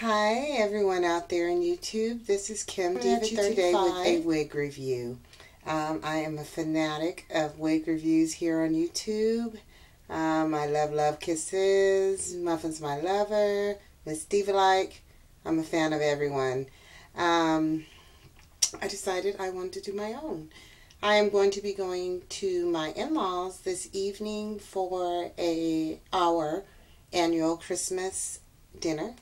Hi everyone out there on YouTube, this is Kim Diva today with a wig review. I am a fanatic of wig reviews here on YouTube. I love kisses, Muffin's my lover, Miss Diva like. I'm a fan of everyone. I decided I wanted to do my own. I am going to be going to my in-laws this evening for our annual Christmas dinner.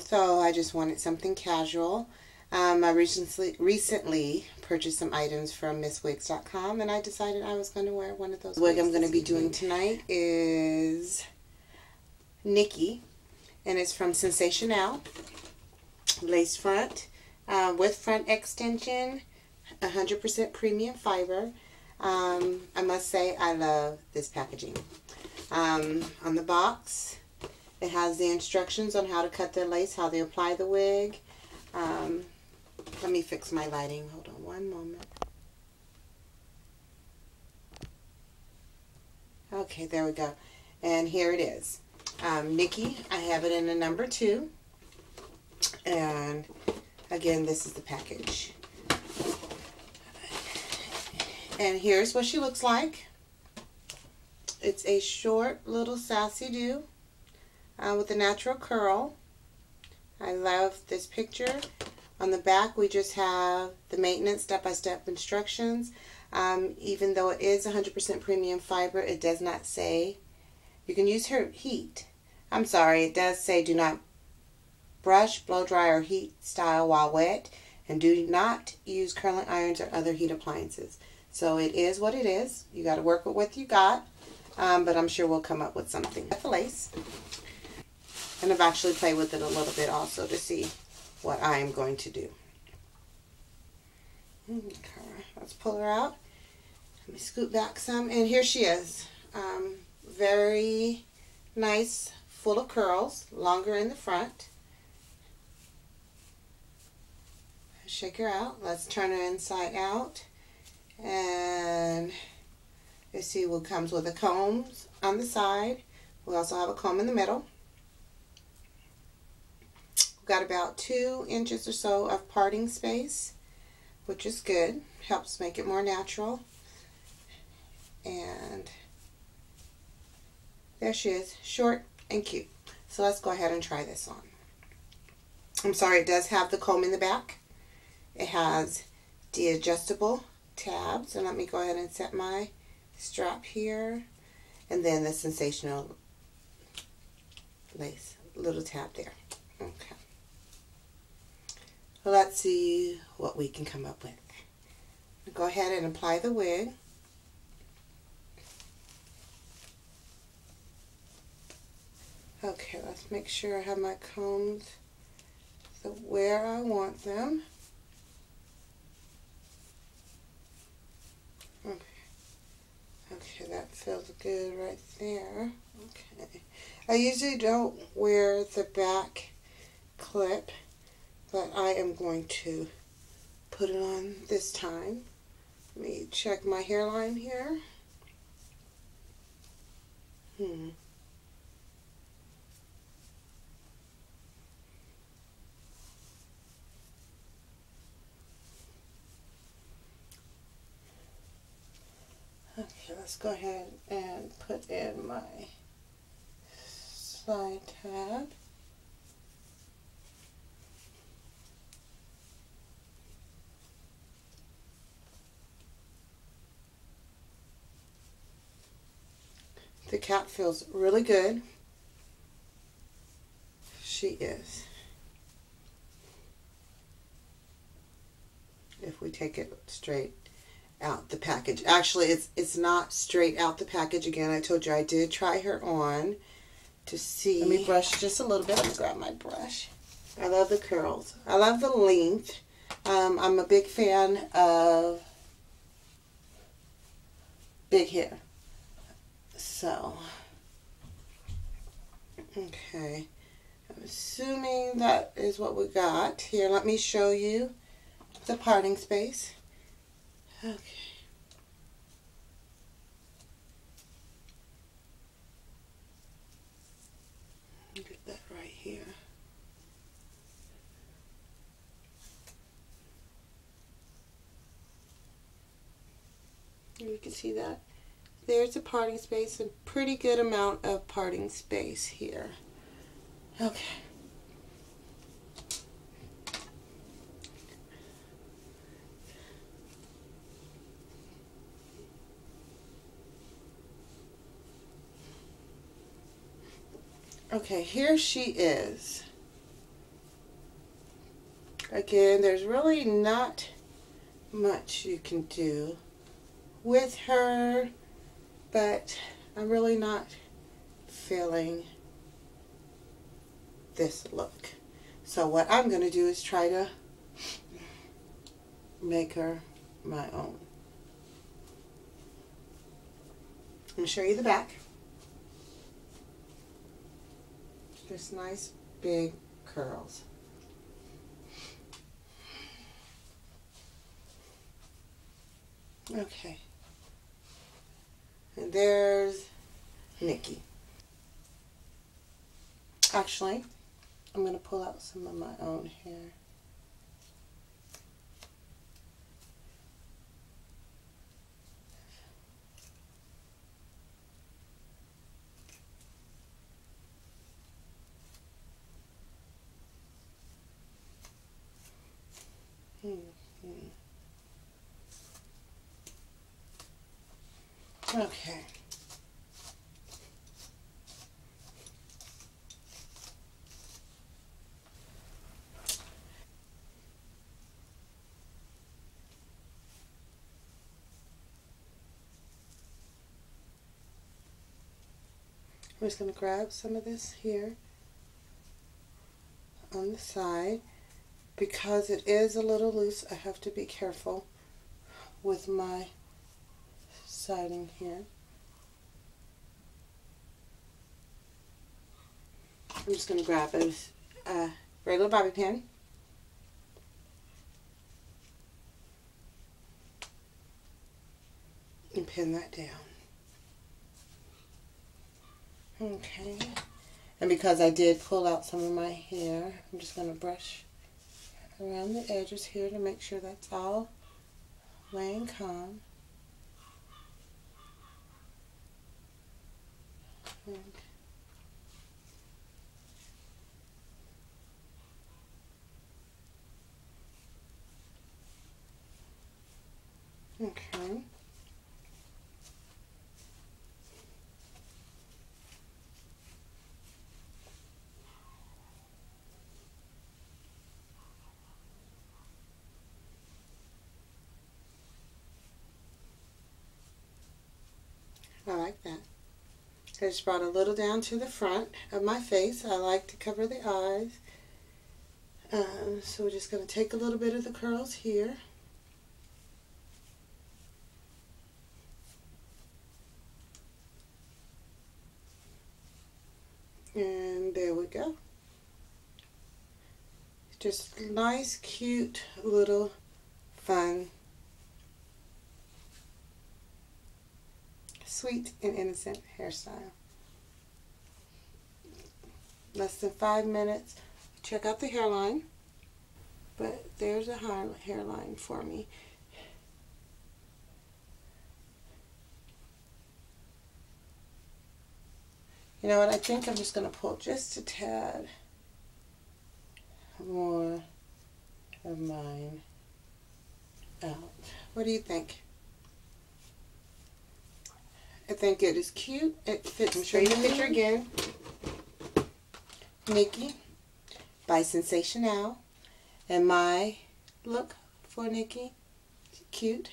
So I just wanted something casual. I recently purchased some items from misswigs.com, and I decided I was going to wear one of those. The wig I'm going to be doing tonight is Nikki, and it's from Sensationnel, lace front with front extension, 100% premium fiber. I must say I love this packaging. On the box, it has the instructions on how to cut the lace, how they apply the wig. Let me fix my lighting. Hold on one moment. Okay, there we go. And here it is. Nikki, I have it in a number 2. And again, this is the package. And here's what she looks like. It's a short little sassy do. With a natural curl. I love this picture. On the back we just have the maintenance step-by-step instructions. Even though it is 100% premium fiber, it does not say you can use heat. I'm sorry, it does say do not brush, blow dry, or heat style while wet, and do not use curling irons or other heat appliances. So it is what it is. You got to work with what you got, but I'm sure we'll come up with something. The lace. And I've actually played with it a little bit also to see what I am going to do. Okay, let's pull her out. Let me scoot back some. And here she is. Very nice, full of curls, longer in the front. Shake her out. Let's turn her inside out. And you see what comes with the combs on the side. We also have a comb in the middle. Got about 2 inches or so of parting space, which is good, helps make it more natural. And there she is, short and cute. So let's go ahead and try this on. I'm sorry, it does have the comb in the back. It has the adjustable tabs, and let me go ahead and set my strap here, and then the Sensationnel lace little tab there. Okay, let's see what we can come up with. Go ahead and apply the wig. Okay, let's make sure I have my combs where I want them. Okay, okay, that feels good right there. Okay, I usually don't wear the back clip, but I am going to put it on this time. Let me check my hairline here. Okay, let's go ahead and put in my side tab. The cap feels really good. She is. If we take it straight out the package. Actually, it's not straight out the package. Again, I told you I did try her on to see. Let me brush just a little bit. Let me grab my brush. I love the curls. I love the length. I'm a big fan of big hair. So, okay, I'm assuming that is what we got. Here, let me show you the parting space. Okay. Get that right here. you can see that. There's a parting space, a pretty good amount of parting space here. Okay. Okay, here she is. Again, there's really not much you can do with her, but I'm really not feeling this look. So what I'm going to do is try to make her my own. I'm going to show you the back. Just nice big curls. Okay. And there's Nikki. Actually, I'm going to pull out some of my own hair. Okay. I'm just going to grab some of this here on the side. Because it is a little loose, I have to be careful with my siding here. I'm just going to grab a regular bobby pin. And pin that down. Okay. And because I did pull out some of my hair, I'm just going to brush around the edges here to make sure that's all laying calm. And okay. I like that. I just brought a little down to the front of my face. I like to cover the eyes. So we're just going to take a little bit of the curls here. And there we go. Just nice, cute, little, fun, sweet and innocent hairstyle. Less than 5 minutes. Check out the hairline. But there's a hairline for me. You know what? I think I'm just going to pull just a tad more of mine out. What do you think? I think it is cute. It fits. I'm showing you the picture again. Nikki by Sensationnel. And my look for Nikki. Cute.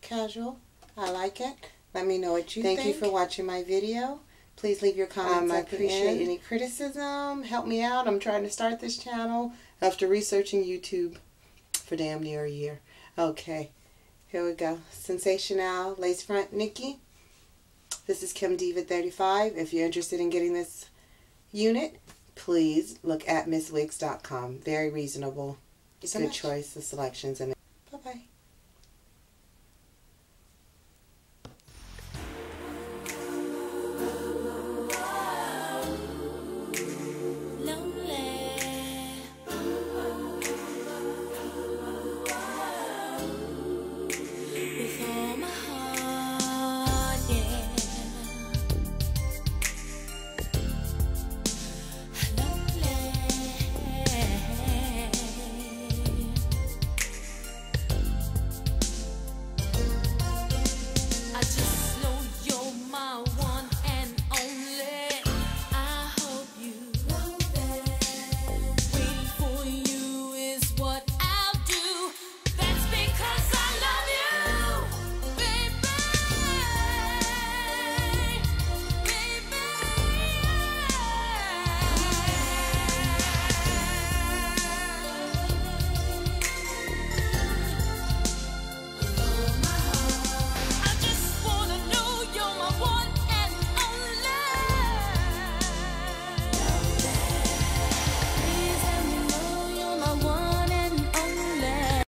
Casual. I like it. Let me know what you think. Thank you for watching my video. Please leave your comments. I appreciate any criticism. Help me out. I'm trying to start this channel after researching YouTube for damn near a year. Okay. Here we go. Sensationnel. Lace front. Nikki. This is Kim Diva 35. If you're interested in getting this unit, please look at misswigs.com. Very reasonable. Good choice of selections. Bye-bye.